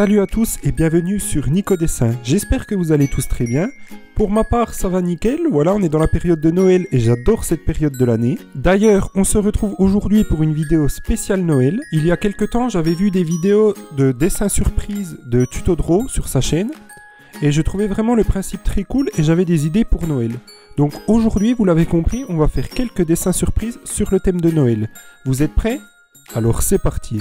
Salut à tous et bienvenue sur Nico Dessin. J'espère que vous allez tous très bien. Pour ma part, ça va nickel. Voilà, on est dans la période de Noël et j'adore cette période de l'année. D'ailleurs, on se retrouve aujourd'hui pour une vidéo spéciale Noël. Il y a quelques temps, j'avais vu des vidéos de dessins surprises de Tuto Draw sur sa chaîne et je trouvais vraiment le principe très cool et j'avais des idées pour Noël. Donc aujourd'hui, vous l'avez compris, on va faire quelques dessins surprises sur le thème de Noël. Vous êtes prêts? Alors c'est parti!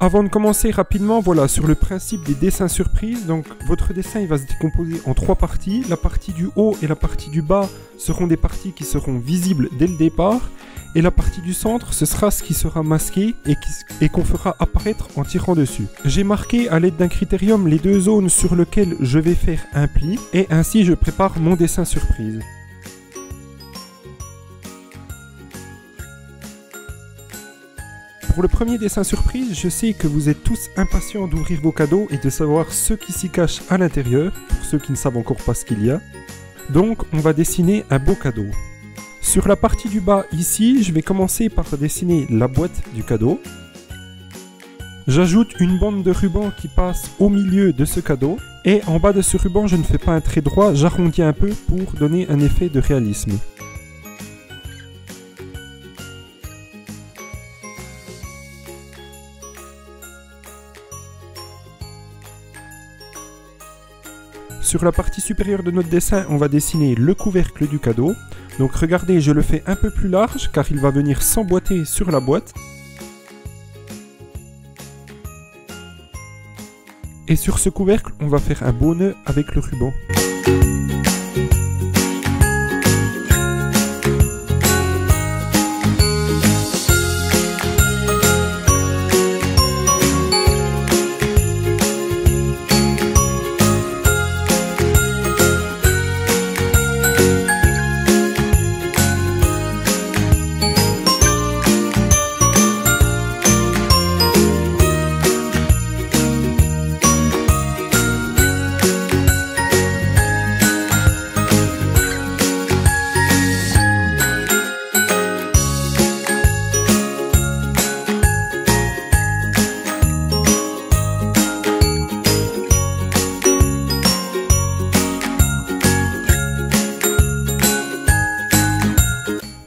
Avant de commencer rapidement, voilà sur le principe des dessins surprises. Donc votre dessin il va se décomposer en trois parties. La partie du haut et la partie du bas seront des parties qui seront visibles dès le départ. Et la partie du centre, ce sera ce qui sera masqué et qu'on fera apparaître en tirant dessus. J'ai marqué à l'aide d'un critérium les deux zones sur lesquelles je vais faire un pli. Et ainsi je prépare mon dessin surprise. Pour le premier dessin surprise, je sais que vous êtes tous impatients d'ouvrir vos cadeaux et de savoir ce qui s'y cache à l'intérieur, pour ceux qui ne savent encore pas ce qu'il y a. Donc on va dessiner un beau cadeau. Sur la partie du bas ici, je vais commencer par dessiner la boîte du cadeau. J'ajoute une bande de ruban qui passe au milieu de ce cadeau. Et en bas de ce ruban, je ne fais pas un trait droit, j'arrondis un peu pour donner un effet de réalisme. Sur la partie supérieure de notre dessin, on va dessiner le couvercle du cadeau. Donc regardez, je le fais un peu plus large car il va venir s'emboîter sur la boîte. Et sur ce couvercle, on va faire un beau nœud avec le ruban.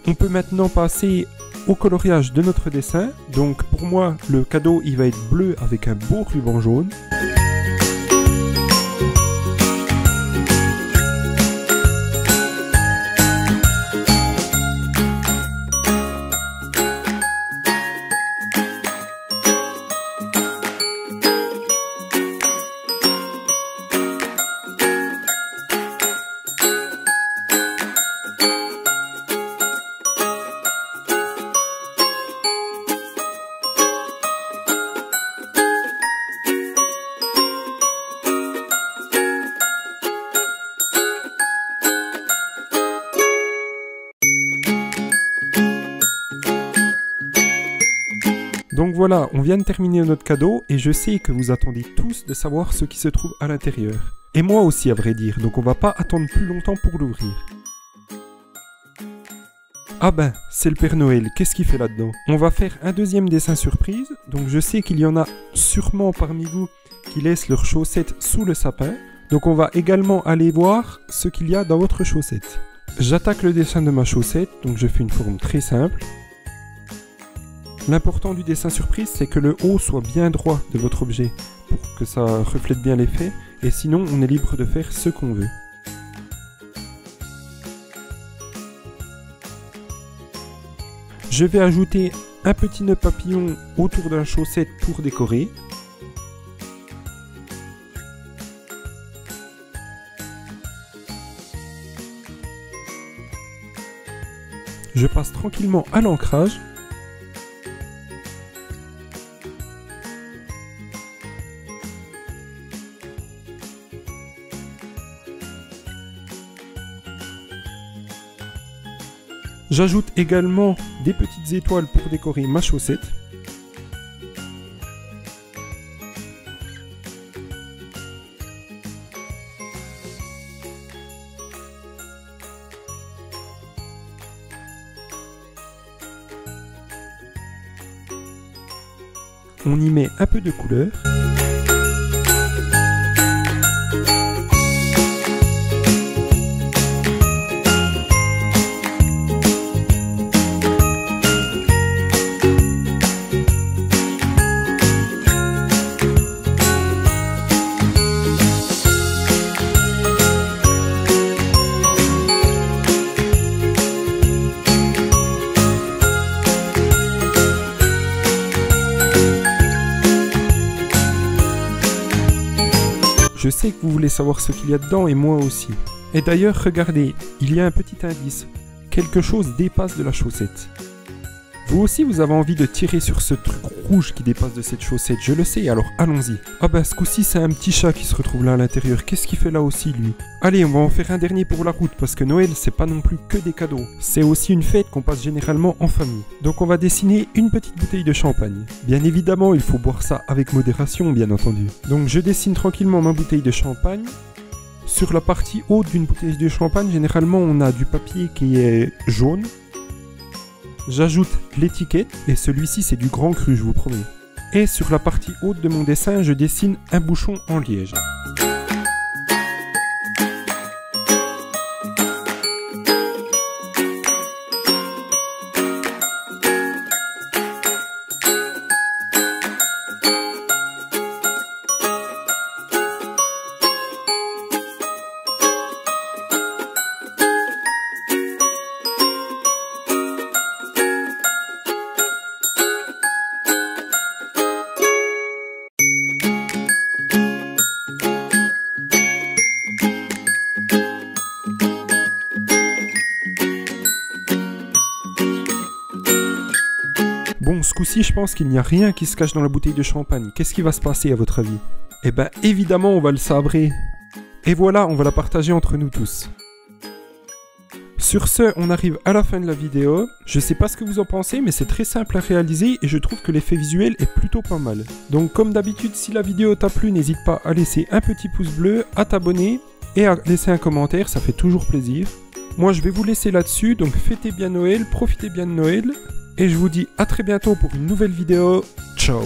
On peut maintenant passer au coloriage de notre dessin. Donc pour moi, le cadeau il va être bleu avec un beau ruban jaune. Donc voilà, on vient de terminer notre cadeau et je sais que vous attendez tous de savoir ce qui se trouve à l'intérieur. Et moi aussi à vrai dire, donc on va pas attendre plus longtemps pour l'ouvrir. Ah ben, c'est le Père Noël, qu'est-ce qu'il fait là-dedans? On va faire un deuxième dessin surprise, donc je sais qu'il y en a sûrement parmi vous qui laissent leurs chaussettes sous le sapin. Donc on va également aller voir ce qu'il y a dans votre chaussette. J'attaque le dessin de ma chaussette, donc je fais une forme très simple. L'important du dessin surprise, c'est que le haut soit bien droit de votre objet pour que ça reflète bien l'effet et sinon on est libre de faire ce qu'on veut. Je vais ajouter un petit nœud papillon autour de la chaussette pour décorer. Je passe tranquillement à l'ancrage. J'ajoute également des petites étoiles pour décorer ma chaussette. on y met un peu de couleur. Je sais que vous voulez savoir ce qu'il y a dedans et moi aussi. Et d'ailleurs, regardez, il y a un petit indice. Quelque chose dépasse de la chaussette. Vous aussi, vous avez envie de tirer sur ce truc rouge qui dépasse de cette chaussette, je le sais, alors allons-y. Ah bah, ce coup-ci, c'est un petit chat qui se retrouve là à l'intérieur. Qu'est-ce qu'il fait là aussi, lui? Allez, on va en faire un dernier pour la route, parce que Noël, c'est pas non plus que des cadeaux. C'est aussi une fête qu'on passe généralement en famille. Donc on va dessiner une petite bouteille de champagne. Bien évidemment, il faut boire ça avec modération, bien entendu. Donc je dessine tranquillement ma bouteille de champagne. Sur la partie haute d'une bouteille de champagne, généralement, on a du papier qui est jaune. J'ajoute l'étiquette, et celui-ci c'est du grand cru, je vous promets. Et sur la partie haute de mon dessin, je dessine un bouchon en liège. Bon, ce coup-ci, je pense qu'il n'y a rien qui se cache dans la bouteille de champagne. Qu'est-ce qui va se passer à votre avis? Eh ben, évidemment, on va le sabrer. Et voilà, on va la partager entre nous tous. Sur ce, on arrive à la fin de la vidéo. Je sais pas ce que vous en pensez, mais c'est très simple à réaliser et je trouve que l'effet visuel est plutôt pas mal. Donc, comme d'habitude, si la vidéo t'a plu, n'hésite pas à laisser un petit pouce bleu, à t'abonner et à laisser un commentaire, ça fait toujours plaisir. Moi, je vais vous laisser là-dessus, donc fêtez bien Noël, profitez bien de Noël. Et je vous dis à très bientôt pour une nouvelle vidéo. Ciao!